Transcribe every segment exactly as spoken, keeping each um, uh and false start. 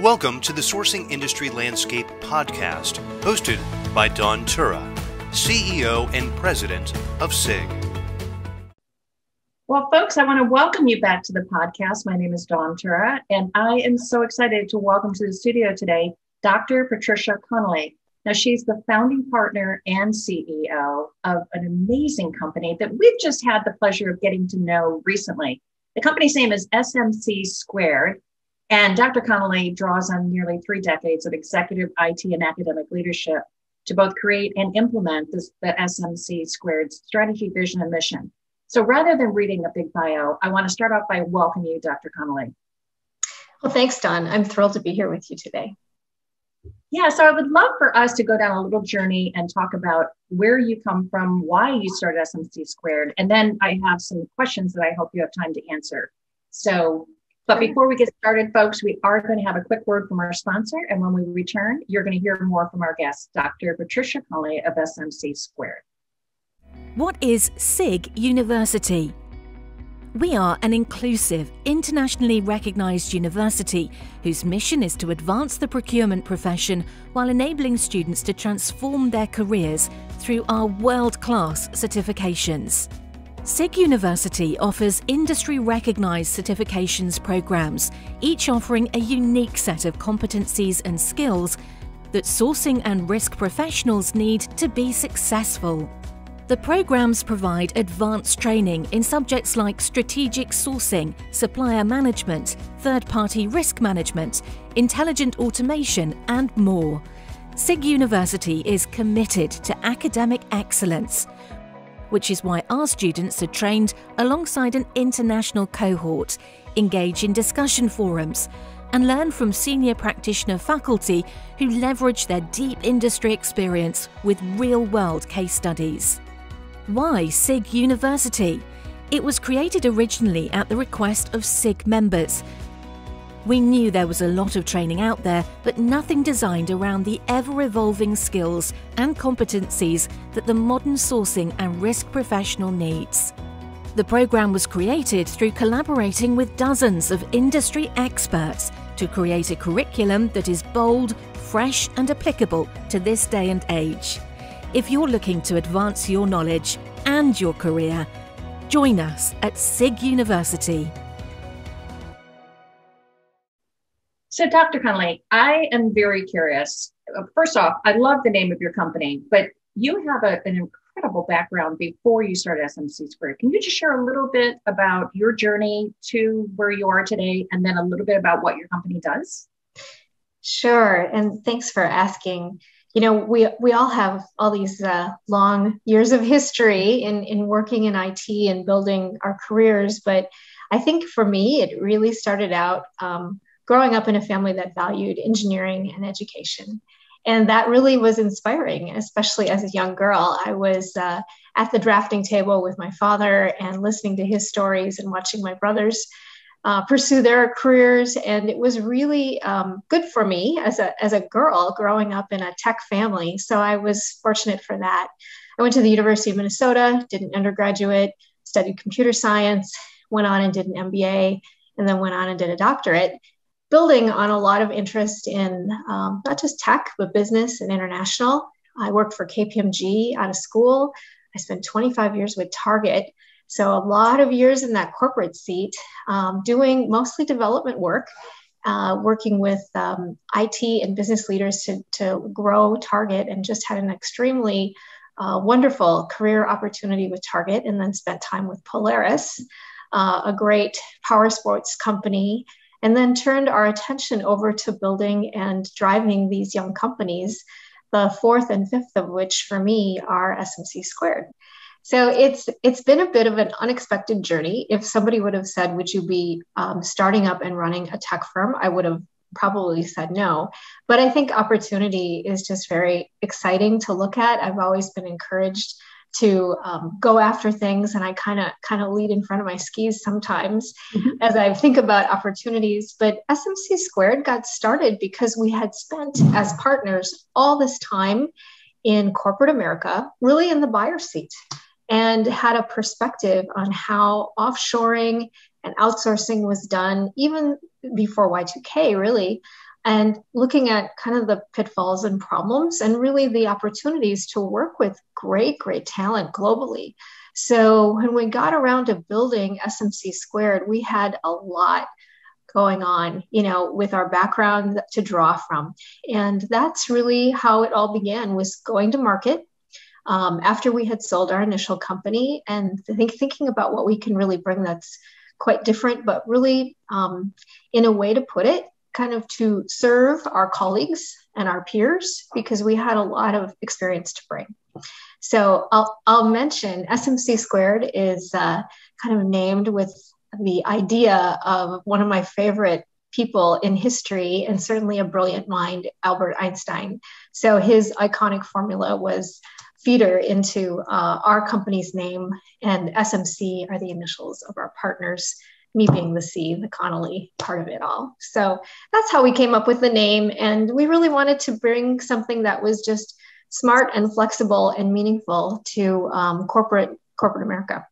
Welcome to the Sourcing Industry Landscape podcast, hosted by Dawn Tura, C E O and President of SIG. Well, folks, I want to welcome you back to the podcast. My name is Dawn Tura, and I am so excited to welcome to the studio today Doctor Patricia Connolly. Now, she's the founding partner and C E O of an amazing company that we've just had the pleasure of getting to know recently. The company's name is S M C Squared. And Doctor Connolly draws on nearly three decades of executive I T and academic leadership to both create and implement this, the S M C Squared strategy, vision, and mission. So rather than reading a big bio, I want to start off by welcoming you, Doctor Connolly. Well, thanks, Dawn. I'm thrilled to be here with you today. Yeah, so I would love for us to go down a little journey and talk about where you come from, why you started S M C Squared, and then I have some questions that I hope you have time to answer. So But before we get started, folks, we are going to have a quick word from our sponsor. And when we return, you're going to hear more from our guest, Doctor Patricia Connolly of S M C Squared. What is SIG University? We are an inclusive, internationally recognized university whose mission is to advance the procurement profession while enabling students to transform their careers through our world-class certifications. SIG University offers industry-recognized certifications programs, each offering a unique set of competencies and skills that sourcing and risk professionals need to be successful. The programs provide advanced training in subjects like strategic sourcing, supplier management, third-party risk management, intelligent automation, and more. SIG University is committed to academic excellence, which is why our students are trained alongside an international cohort, engage in discussion forums, and learn from senior practitioner faculty who leverage their deep industry experience with real-world case studies. Why SIG University? It was created originally at the request of SIG members. We knew there was a lot of training out there, but nothing designed around the ever-evolving skills and competencies that the modern sourcing and risk professional needs. The program was created through collaborating with dozens of industry experts to create a curriculum that is bold, fresh, and applicable to this day and age. If you're looking to advance your knowledge and your career, join us at SIG University. So, Doctor Connolly, I am very curious. First off, I love the name of your company, but you have a, an incredible background before you started S M C Squared. Can you just share a little bit about your journey to where you are today and then a little bit about what your company does? Sure, and thanks for asking. You know, we, we all have all these uh, long years of history in, in working in I T and building our careers, but I think for me, it really started out um, growing up in a family that valued engineering and education. And that really was inspiring, especially as a young girl. I was uh, at the drafting table with my father and listening to his stories and watching my brothers uh, pursue their careers. And it was really um, good for me as a, as a girl growing up in a tech family. So I was fortunate for that. I went to the University of Minnesota, did an undergraduate, studied computer science, went on and did an M B A, and then went on and did a doctorate, building on a lot of interest in um, not just tech, but business and international. I worked for K P M G out of school. I spent twenty-five years with Target. So a lot of years in that corporate seat, um, doing mostly development work, uh, working with um, I T and business leaders to, to grow Target, and just had an extremely uh, wonderful career opportunity with Target, and then spent time with Polaris, uh, a great power sports company, and then turned our attention over to building and driving these young companies, the fourth and fifth of which for me are S M C Squared. So it's it's been a bit of an unexpected journey. If somebody would have said, would you be um, starting up and running a tech firm, I would have probably said no. But I think opportunity is just very exciting to look at. I've always been encouraged to um, go after things, and I kind of kind of lead in front of my skis sometimes mm-hmm. as I think about opportunities. But S M C Squared got started because we had spent as partners all this time in corporate America, really in the buyer seat, and had a perspective on how offshoring and outsourcing was done even before Y two K, really. and looking at kind of the pitfalls and problems and really the opportunities to work with great, great talent globally. So when we got around to building S M C Squared, we had a lot going on, you know, with our background to draw from. And that's really how it all began, was going to market um, after we had sold our initial company and think, thinking about what we can really bring that's quite different, but really um, in a way to put it, kind of to serve our colleagues and our peers, because we had a lot of experience to bring. So I'll, I'll mention S M C Squared is uh, kind of named with the idea of one of my favorite people in history, and certainly a brilliant mind, Albert Einstein. So his iconic formula was feeder into uh, our company's name, and S M C are the initials of our partners, me being the C, the Connolly part of it all. So that's how we came up with the name. And we really wanted to bring something that was just smart and flexible and meaningful to um, corporate corporate America.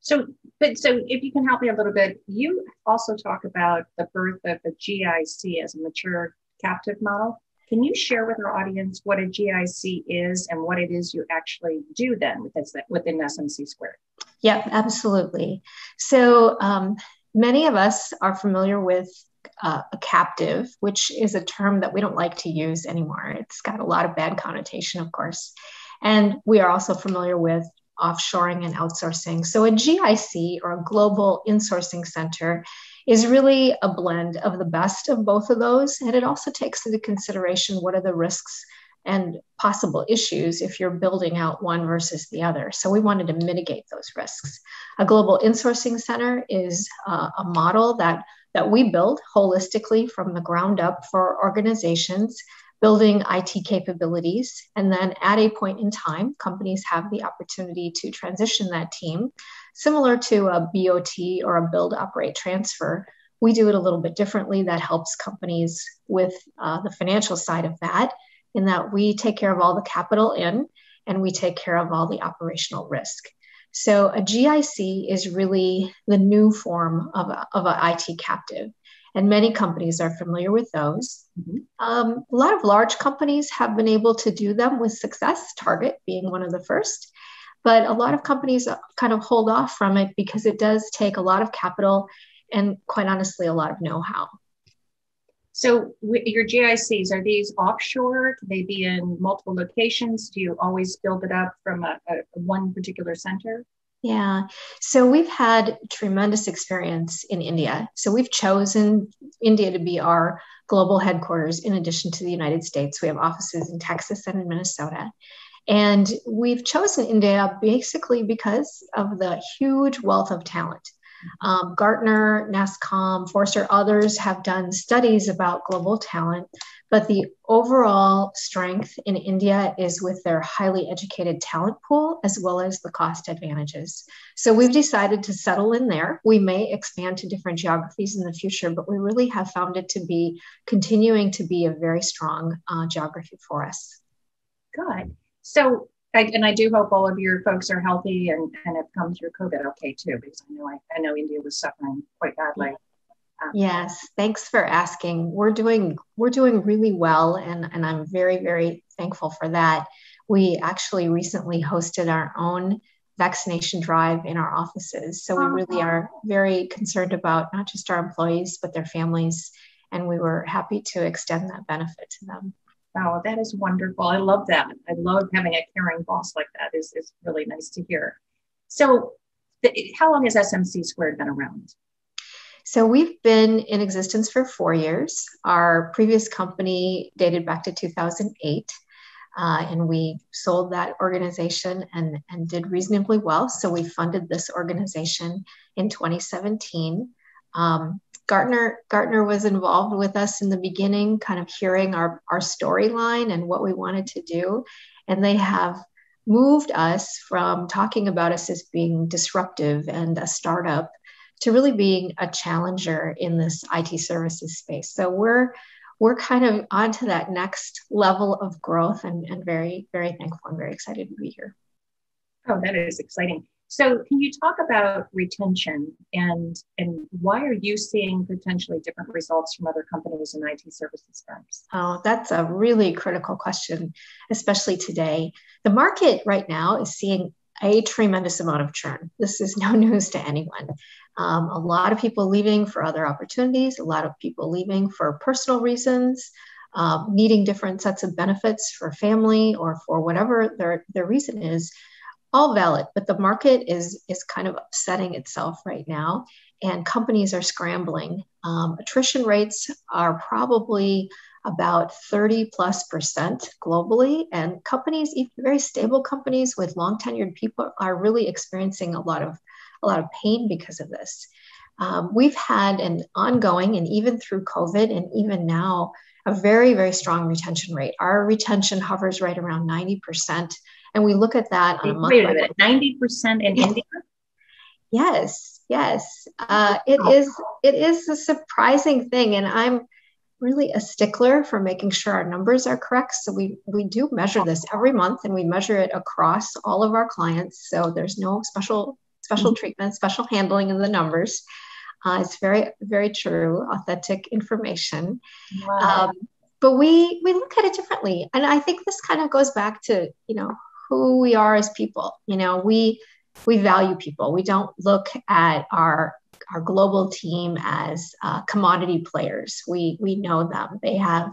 So, but so if you can help me a little bit, you also talk about the birth of the G I C as a mature captive model. Can you share with our audience what a G I C is and what it is you actually do then within, within S M C Squared? Yeah, absolutely. So um, many of us are familiar with uh, a captive, which is a term that we don't like to use anymore. It's got a lot of bad connotation, of course. And we are also familiar with offshoring and outsourcing. So a G I C, or a global insourcing center, is really a blend of the best of both of those. And it also takes into consideration what are the risks and possible issues if you're building out one versus the other. So we wanted to mitigate those risks. A global insourcing center is uh, a model that, that we build holistically from the ground up for organizations, building I T capabilities, and then at a point in time, companies have the opportunity to transition that team. Similar to a B O T or a build, operate, transfer, we do it a little bit differently. That helps companies with uh, the financial side of that, in that we take care of all the capital in and we take care of all the operational risk. So a G I C is really the new form of a, of an I T captive. And many companies are familiar with those. Mm-hmm. Um, a lot of large companies have been able to do them with success, Target being one of the first. But a lot of companies kind of hold off from it because it does take a lot of capital and, quite honestly, a lot of know-how. So your G I Cs, are these offshore? Can they be in multiple locations? Do you always build it up from a, a one particular center? Yeah, so we've had tremendous experience in India. So we've chosen India to be our global headquarters in addition to the United States. We have offices in Texas and in Minnesota. And we've chosen India basically because of the huge wealth of talent. Um, Gartner, Nascom, Forrester, others have done studies about global talent, but the overall strength in India is with their highly educated talent pool, as well as the cost advantages. So we've decided to settle in there. We may expand to different geographies in the future, but we really have found it to be continuing to be a very strong uh, geography for us. Good. So I, and I do hope all of your folks are healthy and, and have come through COVID okay too, because I know I, I know India was suffering quite badly. Um, yes, thanks for asking. We're doing we're doing really well, and, and I'm very, very thankful for that. We actually recently hosted our own vaccination drive in our offices. So we really are very concerned about not just our employees, but their families. And we were happy to extend that benefit to them. Wow, that is wonderful. I love that. I love having a caring boss like that. It's, it's really nice to hear. So the, how long has S M C Squared been around? So we've been in existence for four years. Our previous company dated back to two thousand eight, uh, and we sold that organization and, and did reasonably well. So we funded this organization in twenty seventeen. Um, Gartner, Gartner was involved with us in the beginning, kind of hearing our, our storyline and what we wanted to do. And they have moved us from talking about us as being disruptive and a startup to really being a challenger in this I T services space. So we're, we're kind of onto that next level of growth, and, and very, very thankful and very excited to be here. Oh, that is exciting. So can you talk about retention and, and why are you seeing potentially different results from other companies and I T services firms? Oh, that's a really critical question, especially today. The market right now is seeing a tremendous amount of churn. This is no news to anyone. Um, a lot of people leaving for other opportunities, a lot of people leaving for personal reasons, uh, needing different sets of benefits for family or for whatever their, their reason is. All valid, but the market is is kind of upsetting itself right now, and companies are scrambling. Um, attrition rates are probably about thirty plus percent globally, and companies, even very stable companies with long tenured people, are really experiencing a lot of a lot of pain because of this. Um, we've had an ongoing, and even through COVID, and even now, a very very strong retention rate. Our retention hovers right around ninety percent. And we look at that on a month. Wait a minute, ninety percent in India? Yes, yes. Uh, it is it is a surprising thing. And I'm really a stickler for making sure our numbers are correct. So we, we do measure this every month, and we measure it across all of our clients. So there's no special special mm-hmm. treatment, special handling of the numbers. Uh, it's very, very true, authentic information. Wow. Um, but we we look at it differently. And I think this kind of goes back to, you know, who we are as people. You know, we we value people. We don't look at our our global team as uh, commodity players. We we know them. They have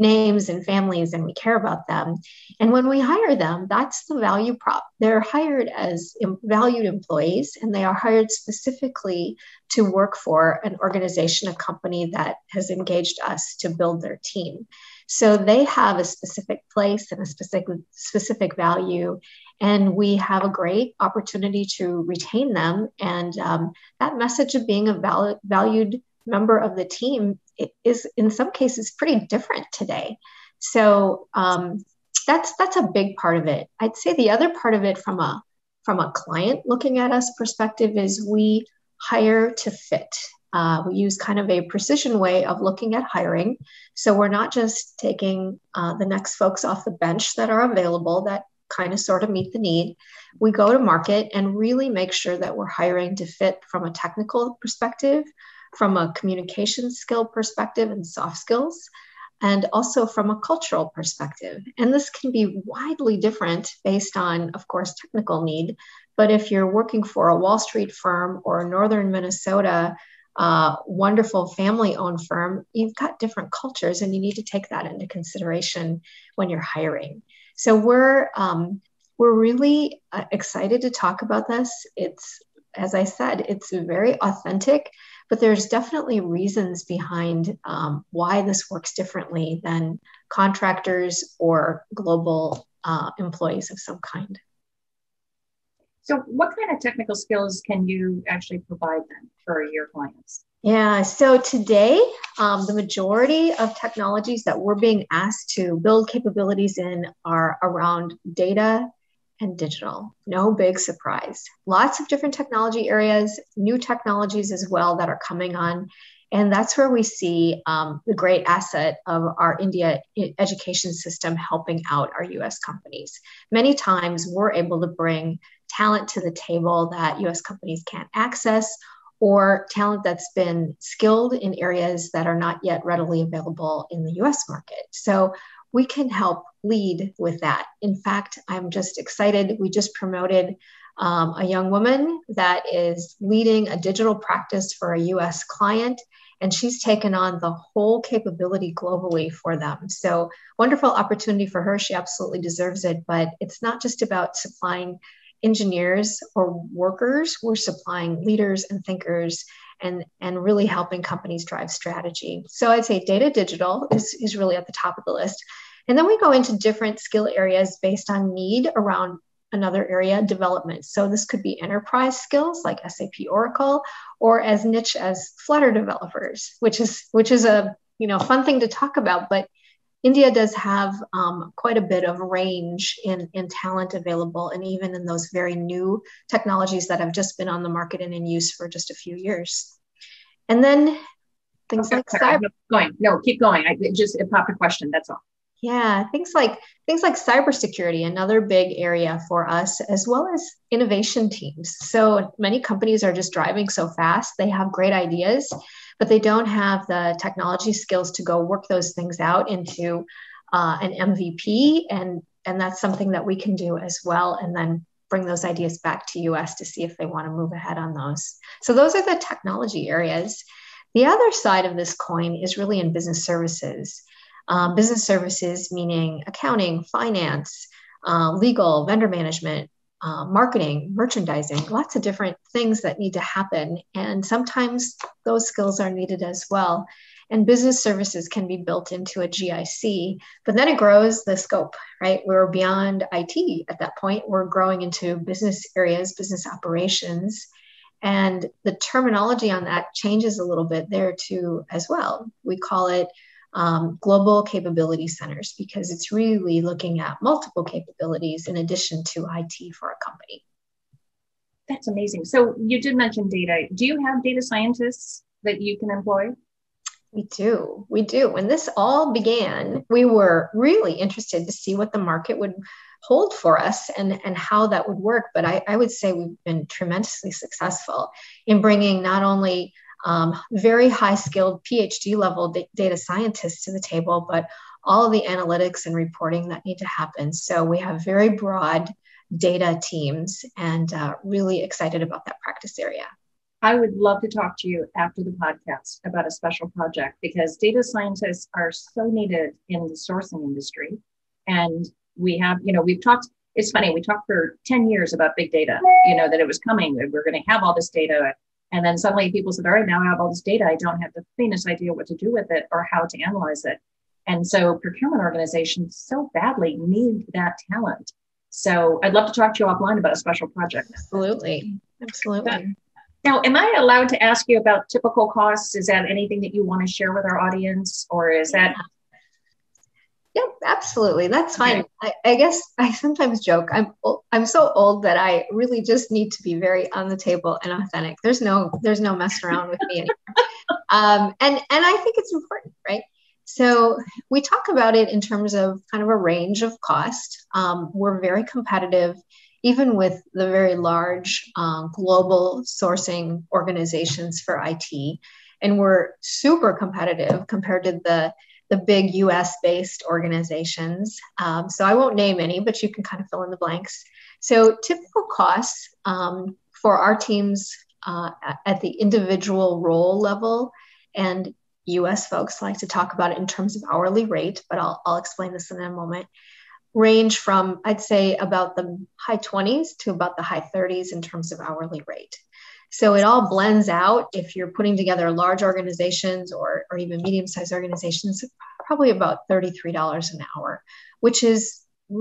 names and families, and we care about them. And when we hire them, that's the value prop. They're hired as em- valued employees, and they are hired specifically to work for an organization, a company that has engaged us to build their team. So they have a specific place and a specific specific value, and we have a great opportunity to retain them. And um, that message of being a valid, valued member of the team is, in some cases, pretty different today. So um, that's that's a big part of it. I'd say the other part of it, from a from a client looking at us perspective, is we hire to fit. Uh, we use kind of a precision way of looking at hiring. So we're not just taking uh, the next folks off the bench that are available that kind of sort of meet the need. We go to market and really make sure that we're hiring to fit from a technical perspective, from a communication skill perspective and soft skills, and also from a cultural perspective. And this can be widely different based on, of course, technical need. But if you're working for a Wall Street firm or a Northern Minnesota Uh, wonderful family-owned firm, you've got different cultures, and you need to take that into consideration when you're hiring. So we're um, we're really uh, excited to talk about this. It's, as I said, it's very authentic, but there's definitely reasons behind um, why this works differently than contractors or global uh, employees of some kind. So what kind of technical skills can you actually provide then for your clients? Yeah, so today, um, the majority of technologies that we're being asked to build capabilities in are around data and digital. No big surprise. Lots of different technology areas, new technologies as well that are coming on. And that's where we see um, the great asset of our India education system helping out our U S companies. Many times we're able to bring talent to the table that U S companies can't access, or talent that's been skilled in areas that are not yet readily available in the U S market. So we can help lead with that. In fact, I'm just excited. We just promoted um, a young woman that is leading a digital practice for a U S client, and she's taken on the whole capability globally for them. So wonderful opportunity for her. She absolutely deserves it, but it's not just about supplying engineers or workers. We're supplying leaders and thinkers, and, and really helping companies drive strategy. So I'd say data digital is, is really at the top of the list. And then we go into different skill areas based on need around another area, development. So this could be enterprise skills like S A P Oracle, or as niche as Flutter developers, which is, which is a, you know, fun thing to talk about, but India does have um, quite a bit of range in, in talent available, and even in those very new technologies that have just been on the market and in use for just a few years. And then things okay, like sorry, cyber. Keep going. No, keep going. I just it popped a question. That's all. Yeah, things like things like cybersecurity, another big area for us, as well as innovation teams. So many companies are just driving so fast. They have great ideas, but they don't have the technology skills to go work those things out into uh, an M V P. And, and that's something that we can do as well. And then bring those ideas back to U S to see if they want to move ahead on those. So those are the technology areas. The other side of this coin is really in business services. Um, business services, meaning accounting, finance, uh, legal, vendor management, uh, marketing, merchandising, lots of different things that need to happen. And sometimes those skills are needed as well. And business services can be built into a G I C, but then it grows the scope, right? We're beyond I T at that point. We're growing into business areas, business operations. And the terminology on that changes a little bit there too as well. We call it Um, global capability centers, because it's really looking at multiple capabilities in addition to I T for a company. That's amazing. So you did mention data. Do you have data scientists that you can employ? We do. We do. When this all began, we were really interested to see what the market would hold for us and, and how that would work. But I, I would say we've been tremendously successful in bringing not only Um, very high skilled PhD level da- data scientists to the table, but all of the analytics and reporting that need to happen. So we have very broad data teams and uh, really excited about that practice area. I would love to talk to you after the podcast about a special project, because data scientists are so needed in the sourcing industry. And we have, you know, we've talked, it's funny, we talked for ten years about big data, you know, that it was coming, that we're going to have all this data. And then suddenly people said, all right, now I have all this data. I don't have the faintest idea what to do with it or how to analyze it. And so procurement organizations so badly need that talent. So I'd love to talk to you offline about a special project. Absolutely. Absolutely. But now, am I allowed to ask you about typical costs? Is that anything that you want to share with our audience, or is that... Yeah, absolutely. That's fine. I, I guess I sometimes joke. I'm I'm so old that I really just need to be very on the table and authentic. There's no there's no messing around with me anymore. Um, and and I think it's important, right? So we talk about it in terms of kind of a range of cost. Um, we're very competitive, even with the very large um, global sourcing organizations for I T, and we're super competitive compared to the the big U S-based organizations. Um, so I won't name any, but you can kind of fill in the blanks. So typical costs um, for our teams uh, at the individual role level, and U S folks like to talk about it in terms of hourly rate, but I'll, I'll explain this in a moment, range from, I'd say, about the high twenties to about the high thirties in terms of hourly rate. So it all blends out. If you're putting together large organizations or, or even medium-sized organizations, probably about thirty-three dollars an hour, which is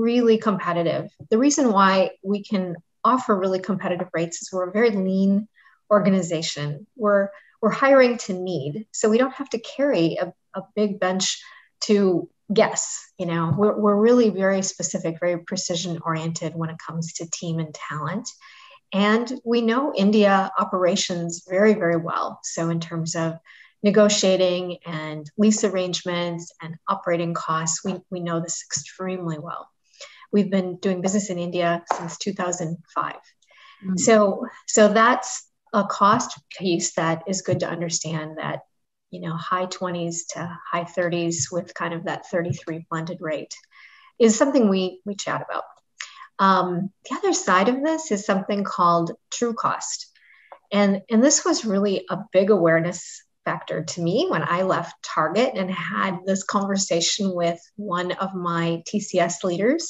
really competitive. The reason why we can offer really competitive rates is we're a very lean organization. We're, we're hiring to need, so we don't have to carry a, a big bench to guess. You know, we're, we're really very specific, very precision-oriented when it comes to team and talent. And we know India operations very, very well. So in terms of negotiating and lease arrangements and operating costs, we, we know this extremely well. We've been doing business in India since two thousand five. Mm-hmm. So, so that's a cost piece that is good to understand, that, you know, high twenties to high thirties with kind of that thirty-three blended rate is something we, we chat about. Um, the other side of this is something called true cost. And, and this was really a big awareness factor to me when I left Target and had this conversation with one of my T C S leaders,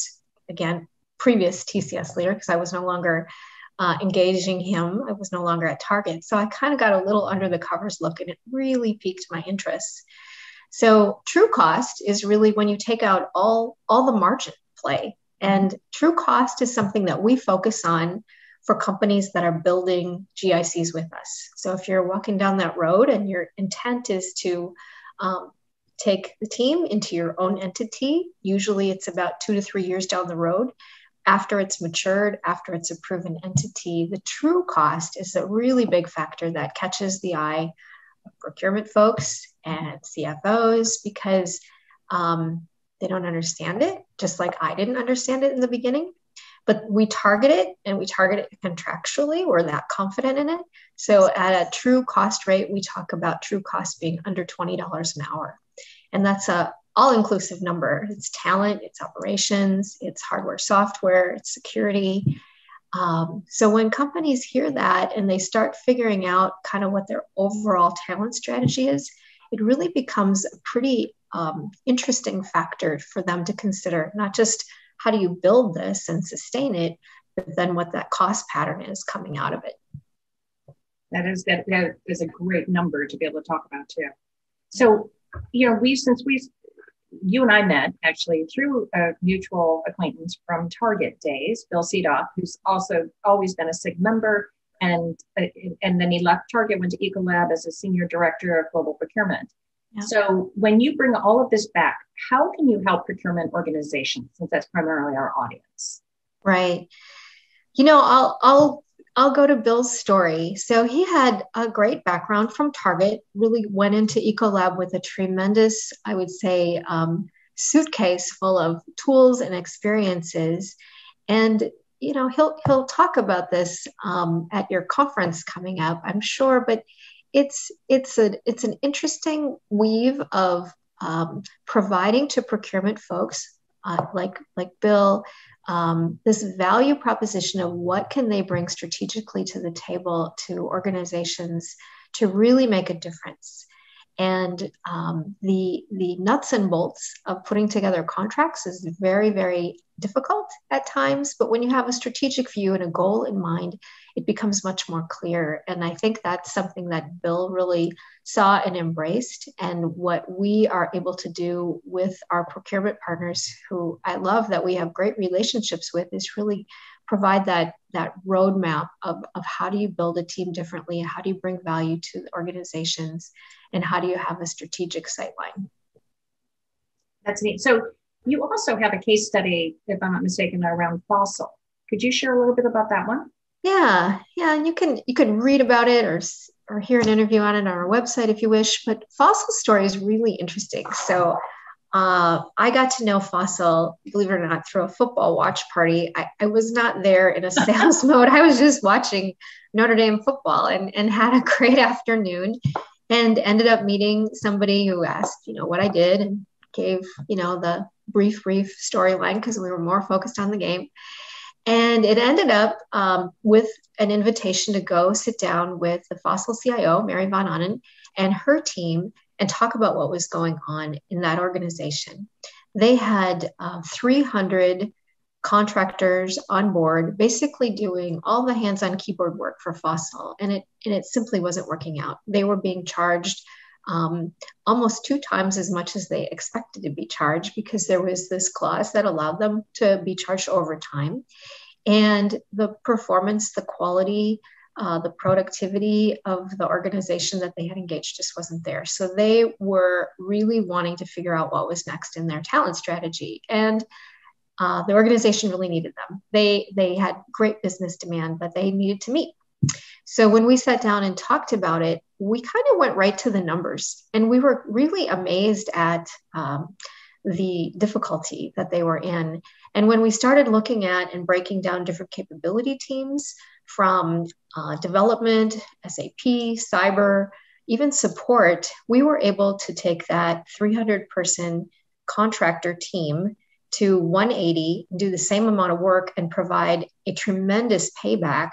again, previous T C S leader, because I was no longer uh, engaging him. I was no longer at Target. So I kind of got a little under the covers look, and it really piqued my interest. So true cost is really when you take out all, all the margin play. And true cost is something that we focus on for companies that are building G I Cs with us. So if you're walking down that road and your intent is to um, take the team into your own entity, usually it's about two to three years down the road. After it's matured, after it's a proven entity, the true cost is a really big factor that catches the eye of procurement folks and C F Os, because um, They don't understand it, just like I didn't understand it in the beginning. But we target it, and we target it contractually. We're that confident in it. So at a true cost rate, we talk about true cost being under twenty dollars an hour. And that's a all-inclusive number. It's talent, it's operations, it's hardware, software, it's security. Um, so when companies hear that and they start figuring out kind of what their overall talent strategy is, it really becomes a pretty um, interesting factor for them to consider, not just how do you build this and sustain it, but then what that cost pattern is coming out of it. That is, that, that is a great number to be able to talk about too. So, you know, we, since we, you and I met actually through a mutual acquaintance from Target days, Bill Seedoff, who's also always been a SIG member. And, and then he left Target, went to EcoLab as a senior director of global procurement. Yeah. So when you bring all of this back, how can you help procurement organizations, since that's primarily our audience? Right. You know, I'll, I'll, I'll go to Bill's story. So he had a great background from Target, really went into EcoLab with a tremendous, I would say, um, suitcase full of tools and experiences. And, you know, he'll, he'll talk about this um, at your conference coming up, I'm sure, but it's, it's, a, it's an interesting weave of um, providing to procurement folks uh, like, like Bill, Um, this value proposition of what can they bring strategically to the table to organizations to really make a difference. And um, the, the nuts and bolts of putting together contracts is very, very difficult at times. But when you have a strategic view and a goal in mind, it becomes much more clear. And I think that's something that Bill really saw and embraced, and what we are able to do with our procurement partners, who I love that we have great relationships with, is really provide that, that roadmap of, of how do you build a team differently, how do you bring value to the organizations, and how do you have a strategic sightline. That's neat. So you also have a case study, if I'm not mistaken, around Fossil. Could you share a little bit about that one? Yeah, yeah, and you can you can read about it or or hear an interview on it on our website if you wish. But Fossil's story is really interesting. So uh, I got to know Fossil, believe it or not, through a football watch party. I, I was not there in a sales mode. I was just watching Notre Dame football and and had a great afternoon, and ended up meeting somebody who asked, you know, what I did, and gave, you know, the brief brief storyline because we were more focused on the game. And it ended up um, with an invitation to go sit down with the Fossil C I O, Mary Vaughn Annen, and her team, and talk about what was going on in that organization. They had uh, three hundred contractors on board, basically doing all the hands-on keyboard work for Fossil, and it, and it simply wasn't working out. They were being charged Um, almost two times as much as they expected to be charged, because there was this clause that allowed them to be charged overtime. And the performance, the quality, uh, the productivity of the organization that they had engaged just wasn't there. So they were really wanting to figure out what was next in their talent strategy. And uh, the organization really needed them. They, they had great business demand that they needed to meet. So when we sat down and talked about it, we kind of went right to the numbers, and we were really amazed at um, the difficulty that they were in. And when we started looking at and breaking down different capability teams from uh, development, S A P, cyber, even support, we were able to take that three hundred person contractor team to one eighty, do the same amount of work, and provide a tremendous payback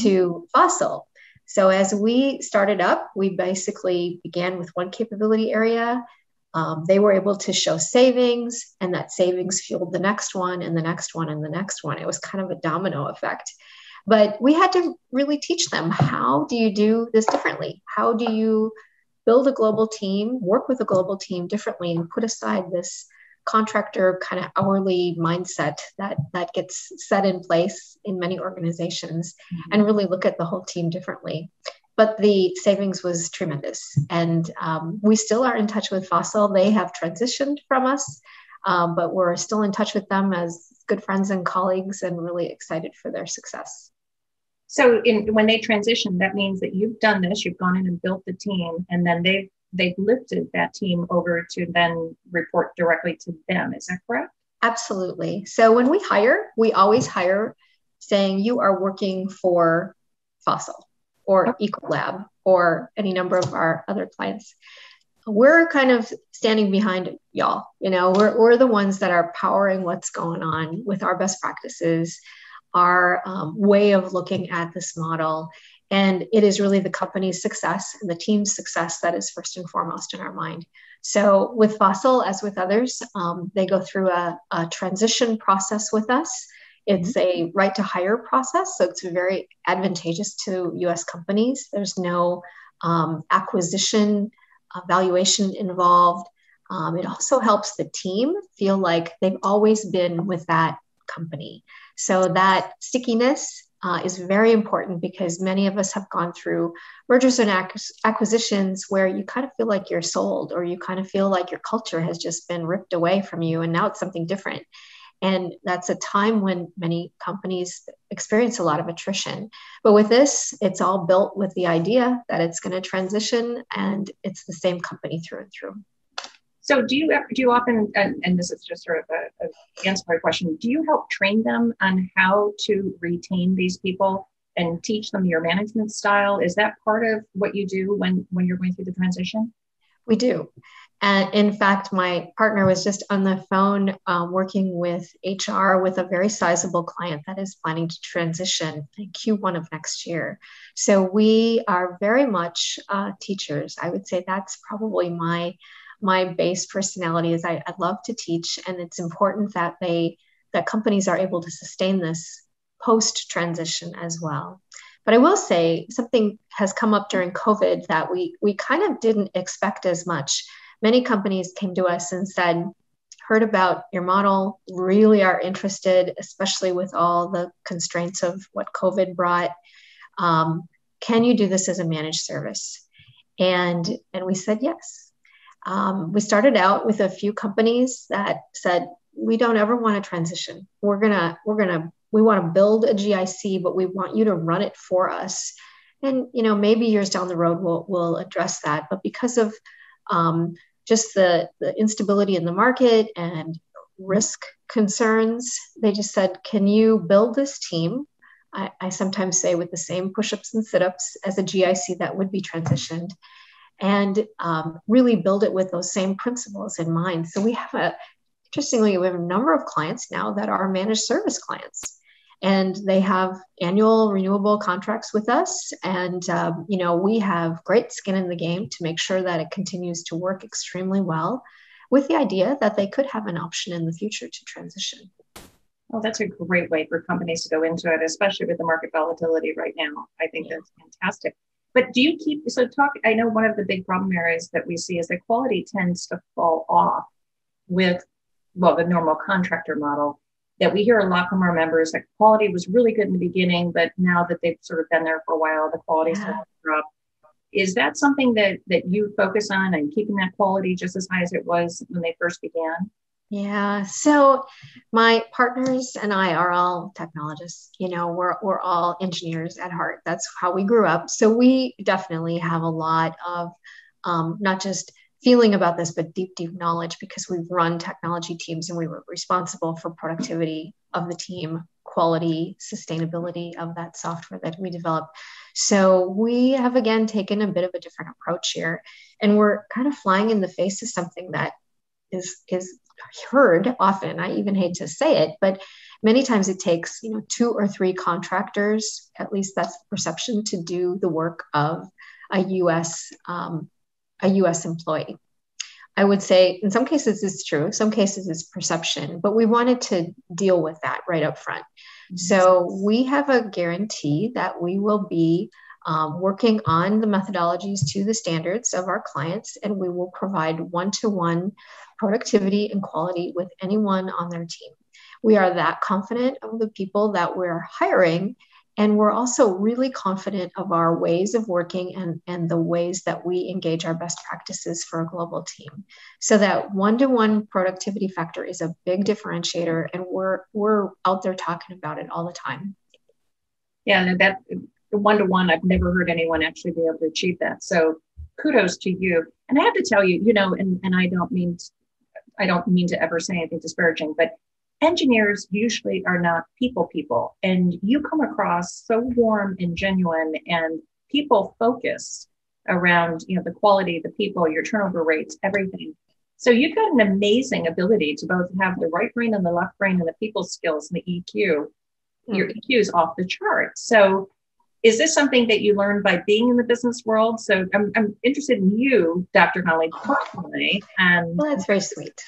to Fossil. So as we started up, we basically began with one capability area. Um, they were able to show savings, and that savings fueled the next one and the next one and the next one. It was kind of a domino effect. But we had to really teach them, how do you do this differently? How do you build a global team, work with a global team differently, and put aside this contractor kind of hourly mindset that that gets set in place in many organizations, mm-hmm. and really look at the whole team differently. But the savings was tremendous. And um, we still are in touch with Fossil. They have transitioned from us, um, but we're still in touch with them as good friends and colleagues, and really excited for their success. So in, when they transition, that means that you've done this, you've gone in and built the team, and then they've they've lifted that team over to then report directly to them. Is that correct? Absolutely. So when we hire, we always hire saying you are working for Fossil or okay. EcoLab or any number of our other clients. We're kind of standing behind it, y'all. You know, we're, we're the ones that are powering what's going on with our best practices, our um, way of looking at this model. And it is really the company's success and the team's success that is first and foremost in our mind. So with Fossil, as with others, um, they go through a, a transition process with us. It's mm-hmm. a right to hire process. So it's very advantageous to U S companies. There's no um, acquisition uh, valuation involved. Um, it also helps the team feel like they've always been with that company. So that stickiness uh, is very important because many of us have gone through mergers and ac- acquisitions where you kind of feel like you're sold or you kind of feel like your culture has just been ripped away from you and now it's something different. And that's a time when many companies experience a lot of attrition. But with this, it's all built with the idea that it's going to transition and it's the same company through and through. So do you do you often, and, and this is just sort of a, a ancillary question, do you help train them on how to retain these people and teach them your management style? Is that part of what you do when, when you're going through the transition? We do. And in fact, my partner was just on the phone um, working with H R with a very sizable client that is planning to transition in Q one of next year. So we are very much uh, teachers. I would say that's probably my My base personality is I, I love to teach, and it's important that they that companies are able to sustain this post transition as well. But I will say something has come up during COVID that we we kind of didn't expect as much. Many companies came to us and said, "Heard about your model, really are interested, especially with all the constraints of what COVID brought. Um, can you do this as a managed service?" And and we said yes. Um, we started out with a few companies that said, we don't ever want to transition. We're going to, we're going to, we want to build a G I C, but we want you to run it for us. And, you know, maybe years down the road, we'll, we'll address that. But because of um, just the, the instability in the market and risk concerns, they just said, can you build this team? I, I sometimes say with the same push-ups and sit-ups as a G I C that would be transitioned. And um, really build it with those same principles in mind. So we have a, interestingly, we have a number of clients now that are managed service clients, and they have annual renewable contracts with us. And, um, you know, we have great skin in the game to make sure that it continues to work extremely well with the idea that they could have an option in the future to transition. Well, that's a great way for companies to go into it, especially with the market volatility right now. I think yeah. that's fantastic. But do you keep, so talk, I know one of the big problem areas that we see is that quality tends to fall off with, well, the normal contractor model that we hear a lot from our members that quality was really good in the beginning, but now that they've sort of been there for a while, the quality's yeah. dropped. Is that something that, that you focus on and keeping that quality just as high as it was when they first began? Yeah. So my partners and I are all technologists, you know, we're, we're all engineers at heart. That's how we grew up. So we definitely have a lot of um, not just feeling about this, but deep, deep knowledge because we've run technology teams and we were responsible for productivity of the team, quality, sustainability of that software that we develop. So we have, again, taken a bit of a different approach here, and we're kind of flying in the face of something that is, is heard often. I even hate to say it, but many times it takes, you know, two or three contractors, at least that's the perception, to do the work of a U S, um, a U S employee. I would say in some cases it's true, some cases it's perception, but we wanted to deal with that right up front. Mm-hmm. So we have a guarantee that we will be Um, working on the methodologies to the standards of our clients, and we will provide one-to-one productivity and quality with anyone on their team. We are that confident of the people that we're hiring, and we're also really confident of our ways of working and, and the ways that we engage our best practices for a global team. So that one-to-one productivity factor is a big differentiator, and we're we're out there talking about it all the time. Yeah, that. One-to-one, I've never heard anyone actually be able to achieve that. So kudos to you. And I have to tell you, you know, and, and I don't mean, to, I don't mean to ever say anything disparaging, but engineers usually are not people people. And you come across so warm and genuine and people focused around, you know, the quality, the people, your turnover rates, everything. So you've got an amazing ability to both have the right brain and the left brain and the people skills and the E Q. Mm. Your E Q is off the chart. So is this something that you learned by being in the business world? So I'm, I'm interested in you, Doctor Connolly, personally. Um, well, that's very sweet.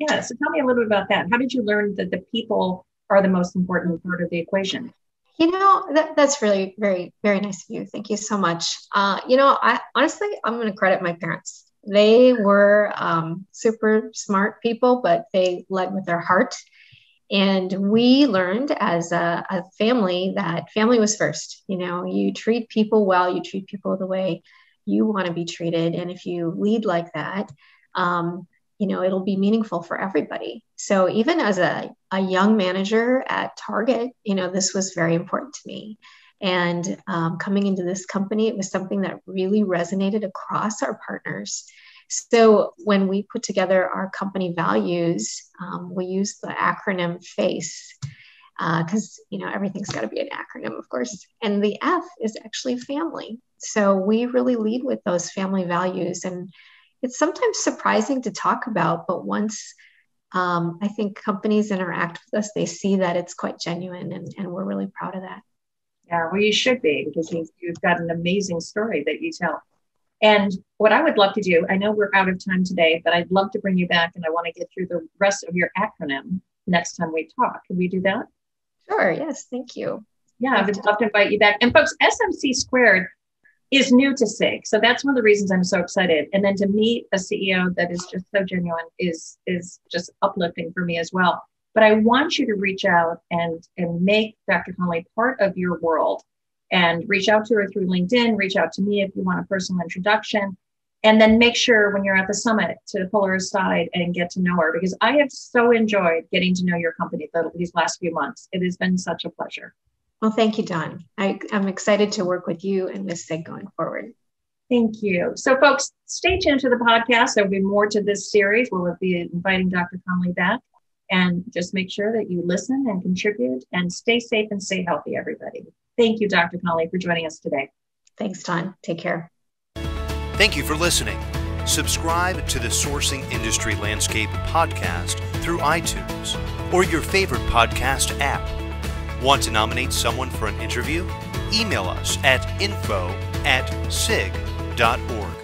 Yeah. So tell me a little bit about that. How did you learn that the people are the most important part of the equation? You know, that, that's really very, very nice of you. Thank you so much. Uh, you know, I honestly, I'm going to credit my parents. They were um, super smart people, but they led with their heart. And we learned as a, a family that family was first. You know, you treat people well, you treat people the way you want to be treated. And if you lead like that, um, you know, it'll be meaningful for everybody. So even as a, a young manager at Target, you know, this was very important to me. And um, coming into this company, it was something that really resonated across our partners. So when we put together our company values, um, we use the acronym FACE, because, uh, you know, everything's got to be an acronym, of course. And the F is actually family. So we really lead with those family values. And it's sometimes surprising to talk about, but once um, I think companies interact with us, they see that it's quite genuine, and, and we're really proud of that. Yeah, well, you should be, because you've got an amazing story that you tell. And what I would love to do, I know we're out of time today, but I'd love to bring you back, and I want to get through the rest of your acronym next time we talk. Can we do that? Sure. Yes. Thank you. Yeah, I would love to invite you back. And folks, S M C Squared is new to SIG. So that's one of the reasons I'm so excited. And then to meet a C E O that is just so genuine is, is just uplifting for me as well. But I want you to reach out and, and make Doctor Connolly part of your world, and reach out to her through LinkedIn, reach out to me if you want a personal introduction, and then make sure when you're at the summit to pull her aside and get to know her, because I have so enjoyed getting to know your company these last few months. It has been such a pleasure. Well, thank you, Dawn. I, I'm excited to work with you and Miz SIG going forward. Thank you. So folks, stay tuned to the podcast. There'll be more to this series. We'll be inviting Doctor Connolly back. And just make sure that you listen and contribute, and stay safe and stay healthy, everybody. Thank you, Doctor Connolly, for joining us today. Thanks, Dawn. Take care. Thank you for listening. Subscribe to the Sourcing Industry Landscape podcast through iTunes or your favorite podcast app. Want to nominate someone for an interview? Email us at info at sig dot org.